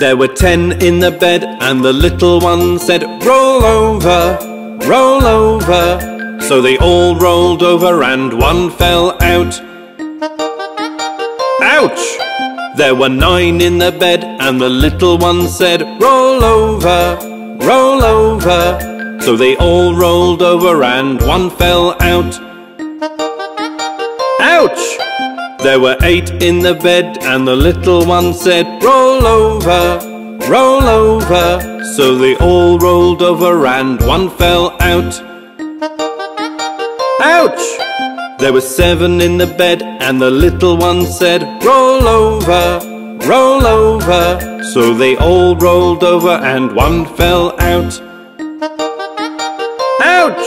There were 10 in the bed, and the little one said, "Roll over, roll over." So they all rolled over and one fell out. Ouch! There were 9 in the bed, and the little one said, "Roll over, roll over." So they all rolled over and one fell out. Ouch! There were 8 in the bed, and the little one said, "Roll over, roll over." So they all rolled over and one fell out. Ouch! There were 7 in the bed, and the little one said, "Roll over, roll over." So they all rolled over and one fell out. Ouch!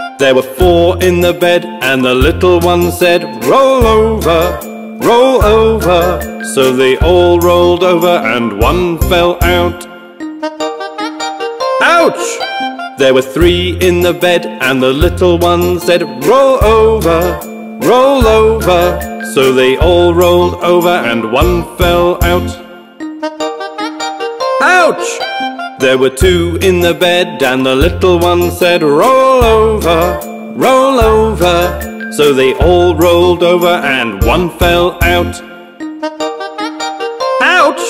There were 4 in the bed, and the little one said, "Roll over, roll over." So they all rolled over and one fell out. Ouch! There were 3 in the bed, and the little one said, "Roll over, roll over." So they all rolled over and one fell out. Ouch! There were 2 in the bed, and the little one said, "Roll over, roll over." So they all rolled over and one fell out. Ouch!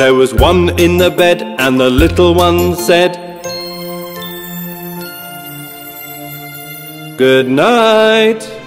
There was 1 in the bed, and the little one said, "Good night."